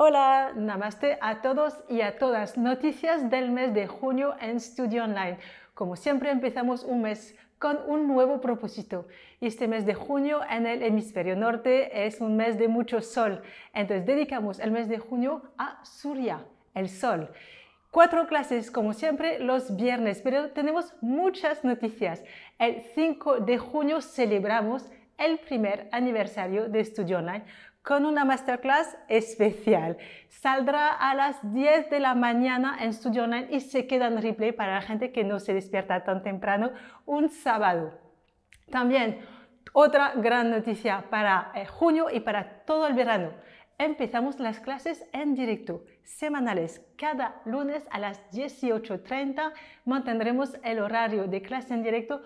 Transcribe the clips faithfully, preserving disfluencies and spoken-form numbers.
Hola, namaste a todos y a todas. Noticias del mes de junio en Studio Online. Como siempre empezamos un mes con un nuevo propósito. Y este mes de junio en el hemisferio norte es un mes de mucho sol. Entonces dedicamos el mes de junio a Surya, el sol. Cuatro clases, como siempre, los viernes, pero tenemos muchas noticias. El cinco de junio celebramos el primer aniversario de Studio Online con una masterclass especial. Saldrá a las diez de la mañana en Studio Online y se queda en replay para la gente que no se despierta tan temprano un sábado. También otra gran noticia para eh, junio y para todo el verano. Empezamos las clases en directo, semanales, cada lunes a las dieciocho treinta. Mantendremos el horario de clase en directo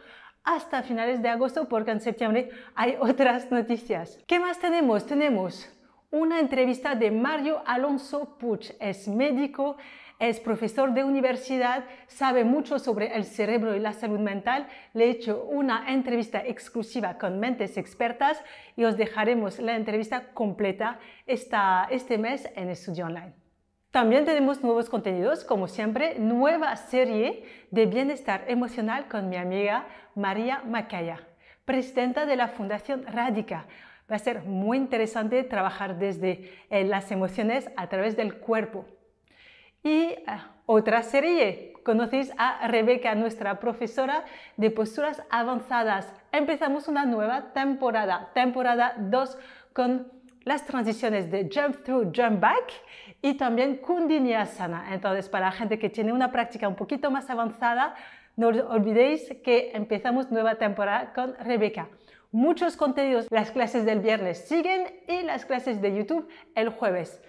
hasta finales de agosto porque en septiembre hay otras noticias. ¿Qué más tenemos? Tenemos una entrevista de Mario Alonso Puch. Es médico, es profesor de universidad, sabe mucho sobre el cerebro y la salud mental. Le he hecho una entrevista exclusiva con Mentes Expertas y os dejaremos la entrevista completa esta, este mes en Studio Online. También tenemos nuevos contenidos, como siempre, nueva serie de bienestar emocional con mi amiga María Macaya, presidenta de la Fundación Radica. Va a ser muy interesante trabajar desde eh, las emociones a través del cuerpo. Y ah, otra serie, conocéis a Rebecca, nuestra profesora de posturas avanzadas. Empezamos una nueva temporada, temporada dos, con las transiciones de jump through, jump back y también Kundinyasana. Entonces, para la gente que tiene una práctica un poquito más avanzada, no olvidéis que empezamos nueva temporada con Rebecca. Muchos contenidos, las clases del viernes siguen y las clases de YouTube el jueves.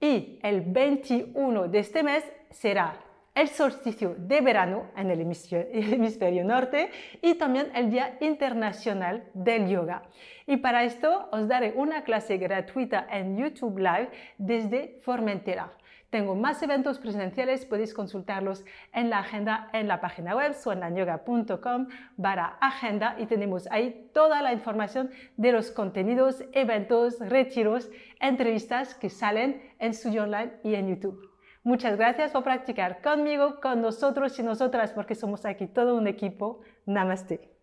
Y el veintiuno de este mes será el solsticio de verano en el hemisferio, el hemisferio norte y también el Día Internacional del Yoga. Y para esto os daré una clase gratuita en YouTube Live desde Formentera. Tengo más eventos presenciales, podéis consultarlos en la agenda en la página web xuan lan yoga punto com barra agenda y tenemos ahí toda la información de los contenidos, eventos, retiros, entrevistas que salen en Studio Online y en YouTube. Muchas gracias por practicar conmigo, con nosotros y nosotras, porque somos aquí todo un equipo. Namaste.